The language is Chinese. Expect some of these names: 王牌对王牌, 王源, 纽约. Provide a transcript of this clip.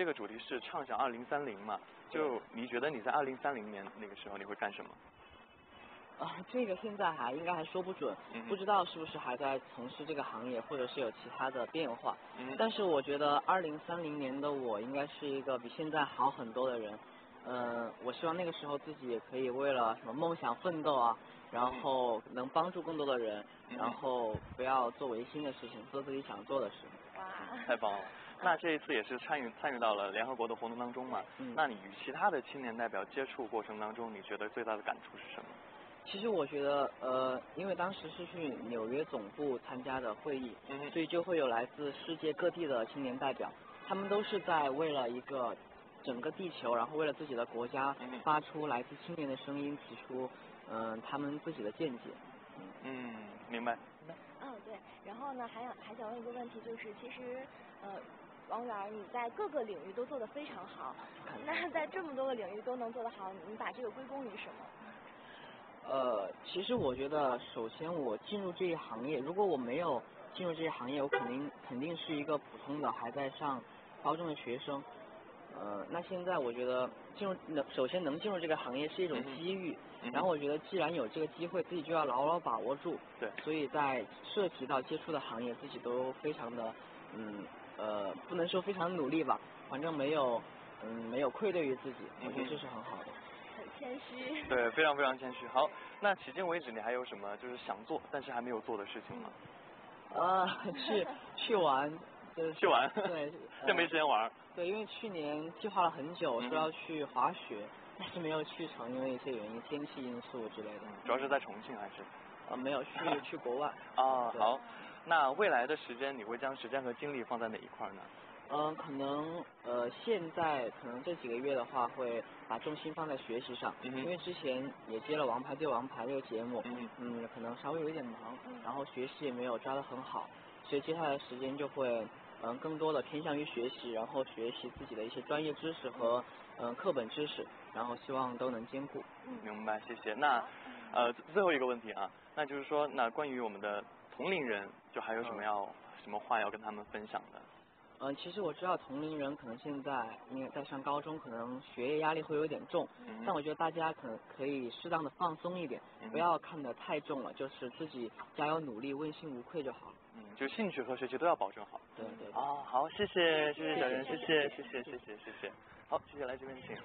这个主题是畅想2030嘛，就你觉得你在2030年那个时候你会干什么？啊，这个现在还应该还说不准，不知道是不是还在从事这个行业，或者是有其他的变化。但是我觉得2030年的我应该是一个比现在好很多的人。我希望那个时候自己也可以为了什么梦想奋斗啊，然后能帮助更多的人，然后不要做违心的事情，做自己想做的事。哇，太棒了！那这一次也是参与到了联合国的活动当中嘛？那你与其他的青年代表接触过程当中，你觉得最大的感触是什么？其实我觉得，因为当时是去纽约总部参加的会议，所以就会有来自世界各地的青年代表，他们都是在为了一个整个地球，然后为了自己的国家，发出来自青年的声音，提出他们自己的见解。明白。对。然后呢，还想问一个问题，就是其实王源，你在各个领域都做得非常好，那在这么多个领域都能做得好，你把这个归功于什么？其实我觉得，首先我进入这一行业，如果我没有进入这一行业，我肯定是一个普通的还在上高中的学生。那现在我觉得首先能进入这个行业是一种机遇，然后我觉得既然有这个机会，自己就要牢牢把握住。对。所以在涉及到接触的行业，自己都非常的不能说非常努力吧，反正没有愧对于自己，我觉得这是很好的。谦虚。对，非常非常谦虚。好，那迄今为止你还有什么就是想做但是还没有做的事情吗？去玩。去玩。对，就没时间玩。对，因为去年计划了很久，说要去滑雪，但是没有去成，因为一些原因，天气因素之类的。主要是在重庆还是？没有去国外。啊，好。那未来的时间，你会将时间和精力放在哪一块呢？可能现在可能这几个月的话，会把重心放在学习上，因为之前也接了《王牌对王牌》这个节目，可能稍微有一点忙，然后学习也没有抓得很好，所以接下来时间就会。更多的偏向于学习，然后学习自己的一些专业知识和课本知识，然后希望都能兼顾。明白，谢谢。那最后一个问题啊，那就是说，那关于我们的同龄人，就还有什么话要跟他们分享的？其实我知道同龄人可能现在因为在上高中，可能学业压力会有点重，但我觉得大家可能可以适当的放松一点，不要看得太重了，就是自己加油努力，问心无愧就好了。就兴趣和学习都要保证好。对对。好，谢谢小袁，谢谢。好，谢谢，来这边请。